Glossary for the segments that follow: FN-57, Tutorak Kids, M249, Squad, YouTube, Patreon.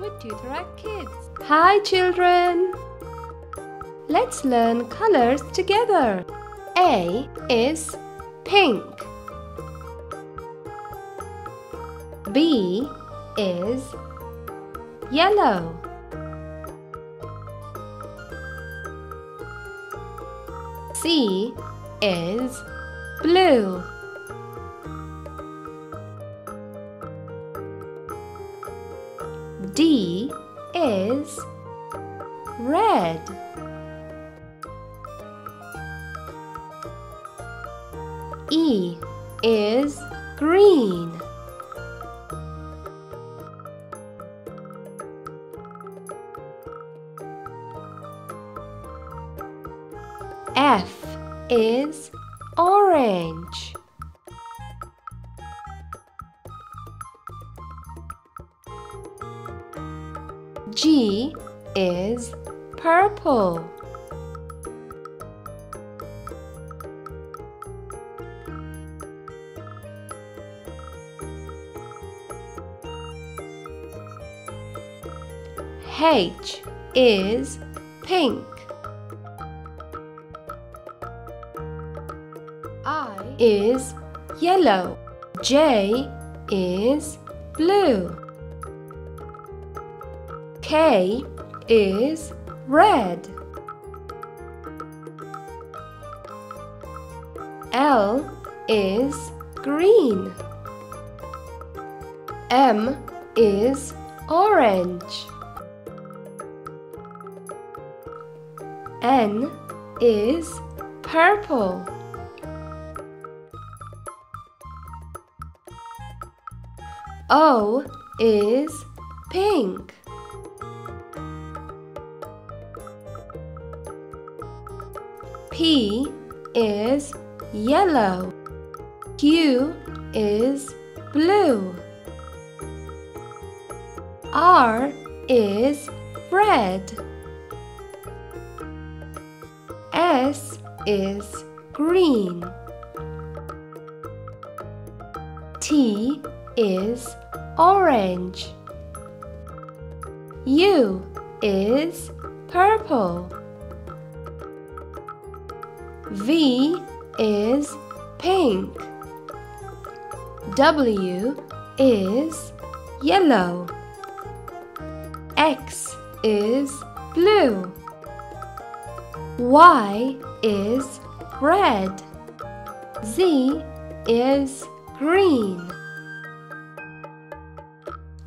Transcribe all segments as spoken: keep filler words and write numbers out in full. with Tutorak Kids. Hi children! Let's learn colors together. A is pink. B is yellow. C is blue. D is red. E is green. F is orange. G is purple. H is pink. I is yellow. J is blue. K is red. L is green. M is orange. N is purple. O is pink. P is yellow. Q is blue. R is red. S is green. T is orange. U is purple. V is pink. W is yellow. X is blue. Y is red. Z is green.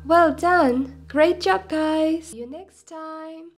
Well done! Great job, guys! See you next time!